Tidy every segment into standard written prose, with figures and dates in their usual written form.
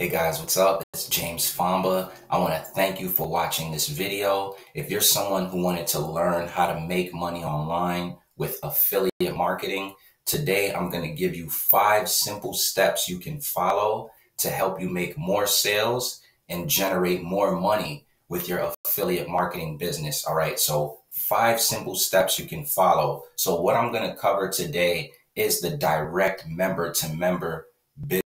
Hey guys, what's up? It's James Fomba. I want to thank you for watching this video. If you're someone who wanted to learn how to make money online with affiliate marketing, today I'm going to give you 5 simple steps you can follow to help you make more sales and generate more money with your affiliate marketing business. All right, so 5 simple steps you can follow. So what I'm going to cover today is the direct member-to-member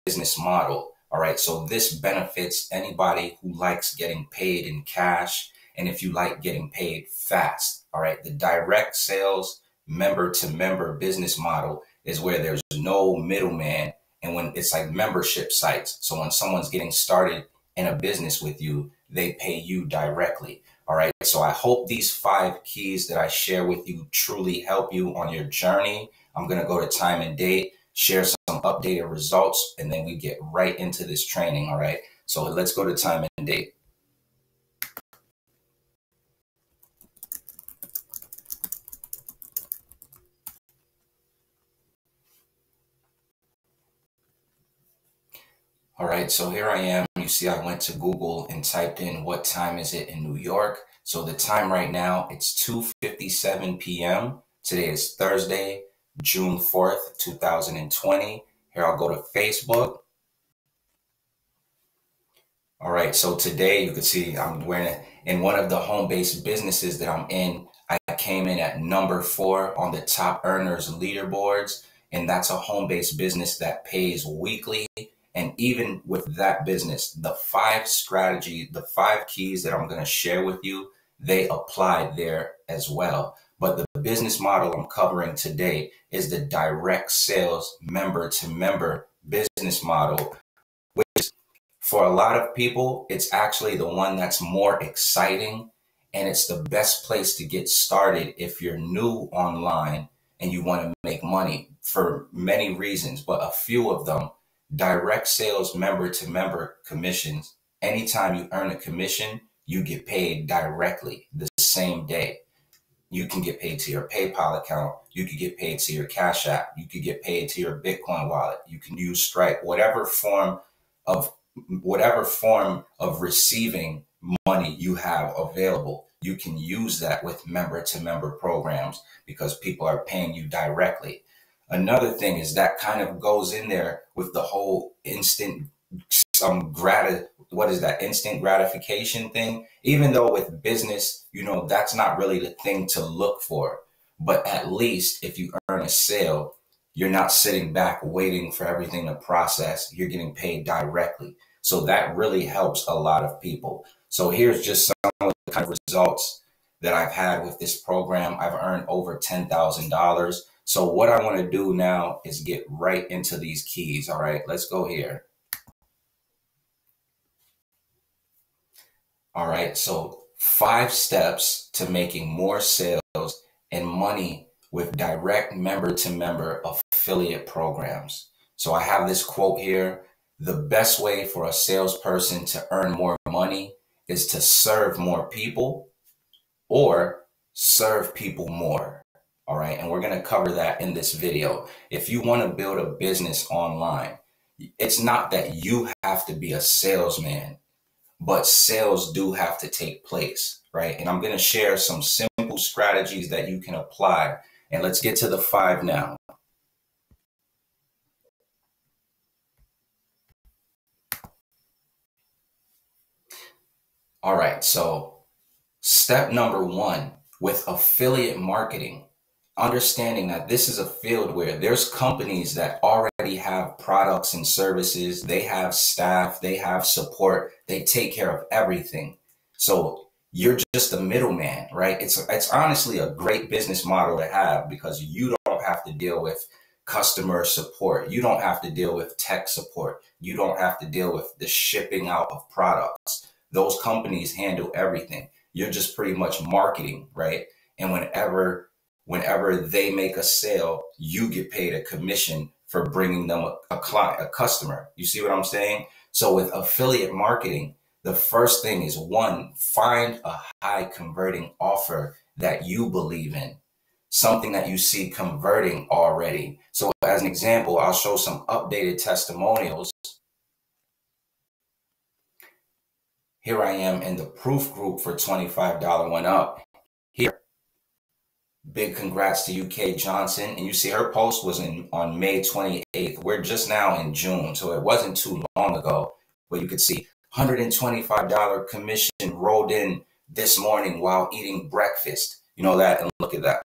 business model. All right, so this benefits anybody who likes getting paid in cash, and if you like getting paid fast. All right, the direct sales member-to-member business model is where there's no middleman, and when it's like membership sites. So when someone's getting started in a business with you, they pay you directly. All right, so I hope these 5 keys that I share with you truly help you on your journey. I'm gonna go to time and date, share some updated results, and then we get right into this training. All right, so let's go to time and date. All right, so here I am. You see, I went to Google and typed in what time is it in New York. So the time right now, it's 2:57 p.m. Today is Thursday, June 4th, 2020. Here, I'll go to Facebook. All right, so today you can see I'm wearing it in one of the home-based businesses that I'm in. I came in at number 4 on the top earners leaderboards, and that's a home-based business that pays weekly. And even with that business, the 5 strategy, the 5 keys that I'm going to share with you, they apply there as well. But the business model I'm covering today is the direct sales member-to-member business model, which is, for a lot of people, it's actually the one that's more exciting, and it's the best place to get started if you're new online and you want to make money for many reasons. But a few of them: direct sales member-to-member commissions. Anytime you earn a commission, you get paid directly the same day. You can get paid to your PayPal account. You could get paid to your Cash App. You could get paid to your Bitcoin wallet. You can use Stripe. Whatever form of receiving money you have available, you can use that with member-to-member programs because people are paying you directly. Another thing is that kind of goes in there with the whole instant instant gratification thing, even though with business, you know, that's not really the thing to look for. But at least if you earn a sale, you're not sitting back waiting for everything to process. You're getting paid directly. So that really helps a lot of people. So here's just some of the kind of results that I've had with this program. I've earned over $10,000. So what I want to do now is get right into these keys. All right, let's go here. All right, so 5 steps to making more sales and money with direct member-to-member affiliate programs. So I have this quote here: the best way for a salesperson to earn more money is to serve more people or serve people more. All right, and we're gonna cover that in this video. If you wanna build a business online, it's not that you have to be a salesman, but sales do have to take place, right? And I'm gonna share some simple strategies that you can apply. And let's get to the 5 now. All right, so step number 1 with affiliate marketing, understanding that this is a field where there's companies that already have products and services, they have staff, they have support, they take care of everything. So you're just a middleman, right? It's honestly a great business model to have because you don't have to deal with customer support. You don't have to deal with tech support. You don't have to deal with the shipping out of products. Those companies handle everything. You're just pretty much marketing, right? And whenever they make a sale, you get paid a commission for bringing them a client, a customer. You see what I'm saying? So with affiliate marketing, the first thing is, 1, find a high converting offer that you believe in, something that you see converting already. So as an example, I'll show some updated testimonials. Here I am in the proof group for $25 1 Up. Here, big congrats to UK Johnson. And you see her post was on May 28th. We're just now in June, so it wasn't too long ago. But you could see $125 commission rolled in this morning while eating breakfast. You know that, and look at that.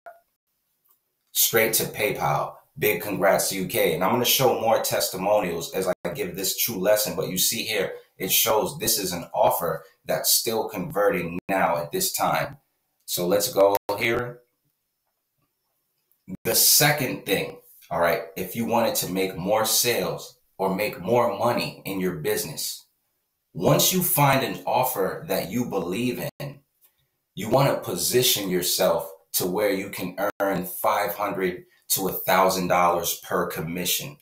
Straight to PayPal. Big congrats to UK. And I'm going to show more testimonials as I give this true lesson. But you see here, it shows this is an offer that's still converting now at this time. So let's go here. The second thing, all right, if you wanted to make more sales or make more money in your business, once you find an offer that you believe in, you want to position yourself to where you can earn $500 to $1,000 per commission.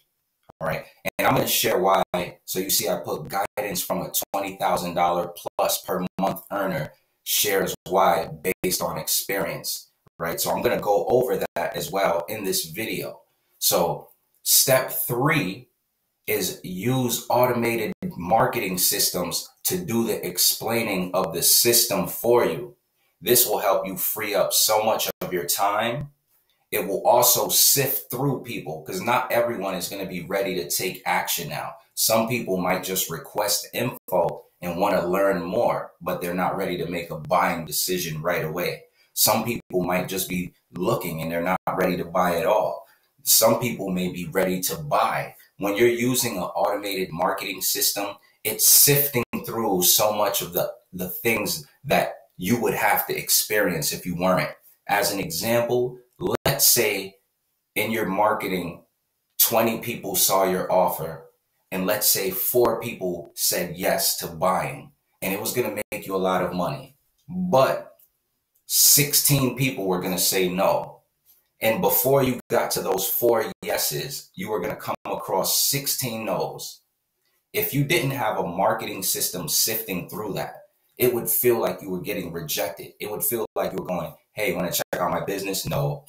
All right. And I'm going to share why. So you see, I put guidance from a $20,000 plus per month earner shares why based on experience. Right. So I'm going to go over that as well in this video. So step three is use automated marketing systems to do the explaining of the system for you. This will help you free up so much of your time. It will also sift through people because not everyone is going to be ready to take action now. Some people might just request info and want to learn more, but they're not ready to make a buying decision right away. Some people might just be looking and they're not ready to buy at all. Some people may be ready to buy. When you're using an automated marketing system, it's sifting through so much of the things that you would have to experience if you weren't. As an example, let's say in your marketing, 20 people saw your offer and let's say 4 people said yes to buying and it was going to make you a lot of money, but 16 people were going to say no. And before you got to those 4 yeses, you were going to come across 16 no's. If you didn't have a marketing system sifting through that, it would feel like you were getting rejected. It would feel like you were going, hey, want to check out my business? No.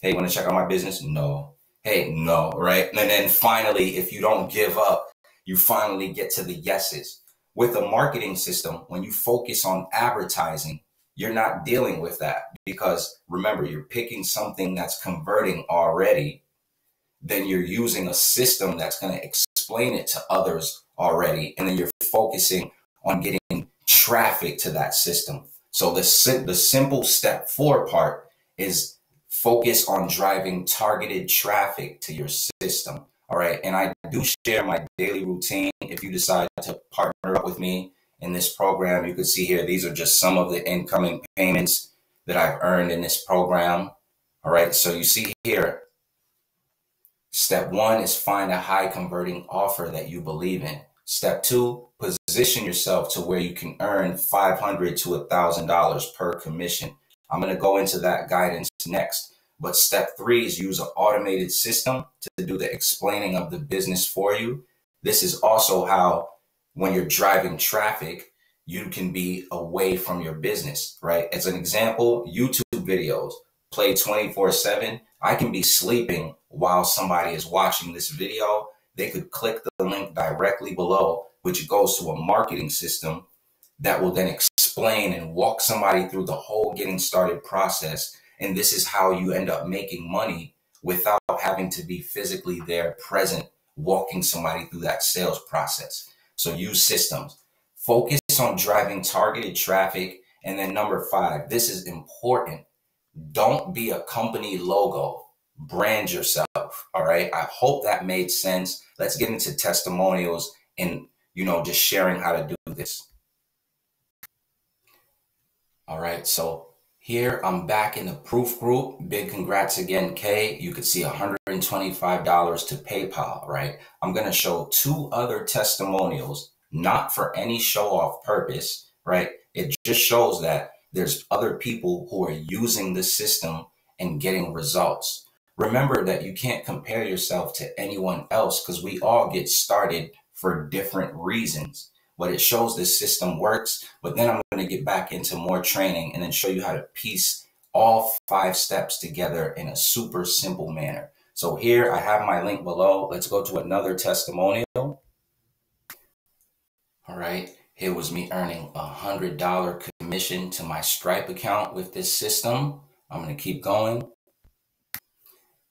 Hey, want to check out my business? No. Hey, no, right? And then finally, if you don't give up, you finally get to the yeses. With a marketing system, when you focus on advertising, you're not dealing with that because remember, you're picking something that's converting already. Then you're using a system that's going to explain it to others already. And then you're focusing on getting traffic to that system. So the simple step 4 part is focus on driving targeted traffic to your system. All right. And I do share my daily routine. If you decide to partner up with me in this program, you can see here, these are just some of the incoming payments that I've earned in this program. All right. So you see here, step 1 is find a high converting offer that you believe in. Step 2, position yourself to where you can earn $500 to $1,000 per commission. I'm going to go into that guidance next. But step 3 is use an automated system to do the explaining of the business for you. This is also how when you're driving traffic, you can be away from your business, right? As an example, YouTube videos play 24/7. I can be sleeping while somebody is watching this video. They could click the link directly below, which goes to a marketing system that will then explain and walk somebody through the whole getting started process. And this is how you end up making money without having to be physically there present, walking somebody through that sales process. So use systems, focus on driving targeted traffic. And then number 5, this is important. Don't be a company logo, brand yourself. All right. I hope that made sense. Let's get into testimonials and, you know, just sharing how to do this. All right. So here I'm back in the proof group. Big congrats again, Kay. You could see $125 to PayPal, right? I'm going to show 2 other testimonials, not for any show off purpose, right? It just shows that there's other people who are using the system and getting results. Remember that you can't compare yourself to anyone else because we all get started for different reasons, but it shows this system works. But then I'm going to get back into more training and then show you how to piece all 5 steps together in a super simple manner. So here I have my link below. Let's go to another testimonial. All right. Here was me earning a $100 commission to my Stripe account with this system. I'm going to keep going.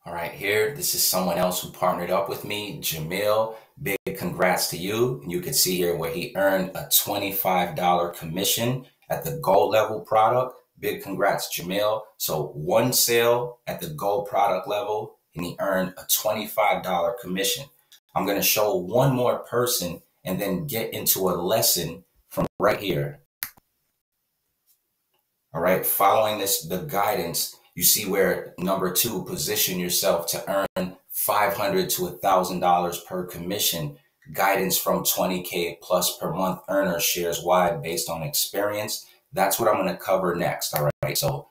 All right, here, this is someone else who partnered up with me, Jamil. Big congrats to you. And you can see here where he earned a $25 commission at the gold level product. Big congrats, Jamil. So one sale at the gold product level, and he earned a $25 commission. I'm going to show one more person and then get into a lesson from right here. All right, following this, the guidance, you see where number two, position yourself to earn $500 to $1,000 per commission. Guidance from 20K plus per month earner shares why based on experience. That's what I'm going to cover next. All right, so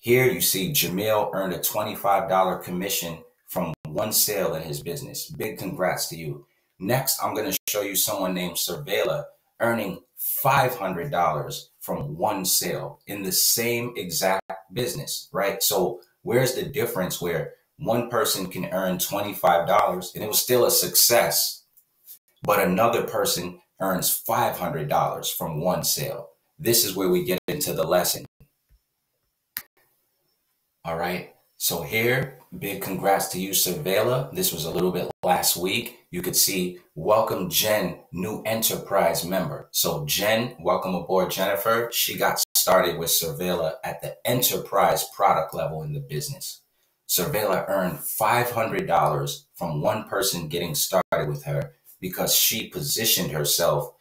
here you see Jamil earned a $25 commission from one sale in his business. Big congrats to you. Next, I'm going to show you someone named Surveilla earning $500 from one sale in the same exact business, right? So where's the difference where one person can earn $25 and it was still a success, but another person earns $500 from one sale? This is where we get into the lesson. All right, so here, big congrats to you, Cervela. This was a little bit last week. You could see, welcome Jen, new enterprise member. So Jen, welcome aboard, Jennifer. She got started with Cervela at the enterprise product level in the business. Cervela earned $500 from one person getting started with her because she positioned herself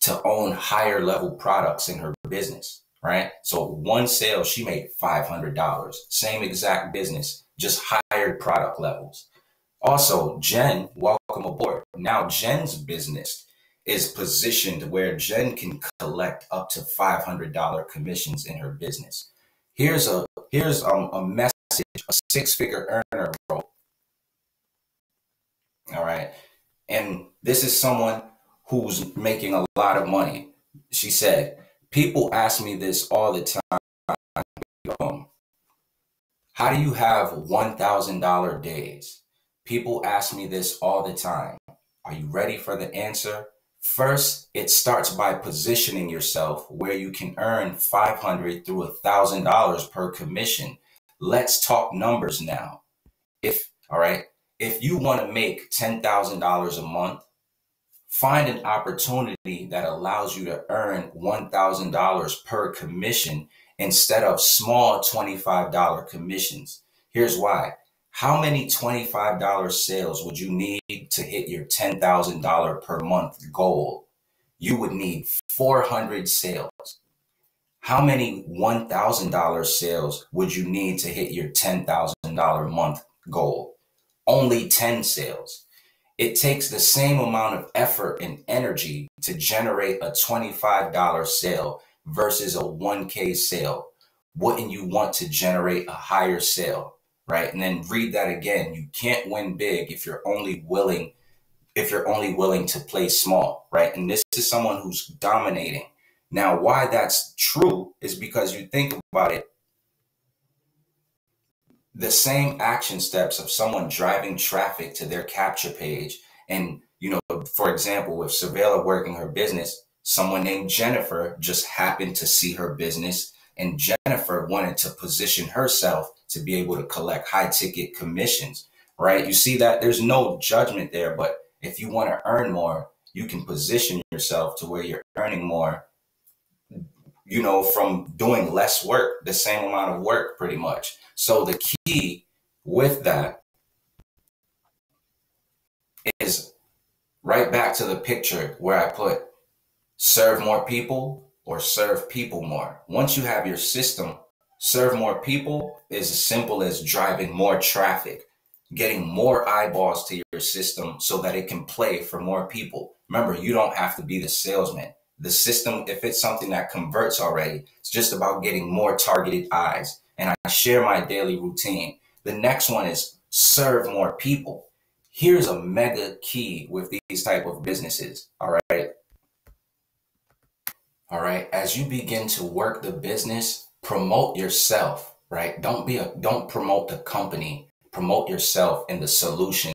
to own higher level products in her business, right? So one sale, she made $500, same exact business, just higher product levels. Also, Jen, welcome aboard. Now Jen's business is positioned where Jen can collect up to $500 commissions in her business. Here's a message, a six-figure earner role. All right. And this is someone who's making a lot of money. She said, people ask me this all the time. How do you have $1,000 days? People ask me this all the time. Are you ready for the answer? First, it starts by positioning yourself where you can earn $500 through $1,000 per commission. Let's talk numbers now. If you want to make $10,000 a month, find an opportunity that allows you to earn $1,000 per commission instead of small $25 commissions. Here's why. How many $25 sales would you need to hit your $10,000 per month goal? You would need 400 sales. How many $1,000 sales would you need to hit your $10,000 a month goal? Only 10 sales. It takes the same amount of effort and energy to generate a $25 sale versus a 1K sale. Wouldn't you want to generate a higher sale, right? And then read that again. You can't win big if you're only willing, to play small, right? And this is someone who's dominating. Now, why that's true is because you think about it. The same action steps of someone driving traffic to their capture page. And, you know, for example, with Cervela working her business, someone named Jennifer just happened to see her business, and Jennifer wanted to position herself to be able to collect high ticket commissions, right? You see that there's no judgment there, but if you want to earn more, you can position yourself to where you're earning more, you know, from doing less work, the same amount of work pretty much. So the key with that is right back to the picture where I put serve more people or serve people more. Once you have your system, serve more people is as simple as driving more traffic, getting more eyeballs to your system so that it can play for more people. Remember, you don't have to be the salesman. The system, if it's something that converts already, it's just about getting more targeted eyes. And I share my daily routine. The next one is serve more people. Here's a mega key with these type of businesses. All right. All right. As you begin to work the business, promote yourself, right? Don't promote the company, promote yourself and the solution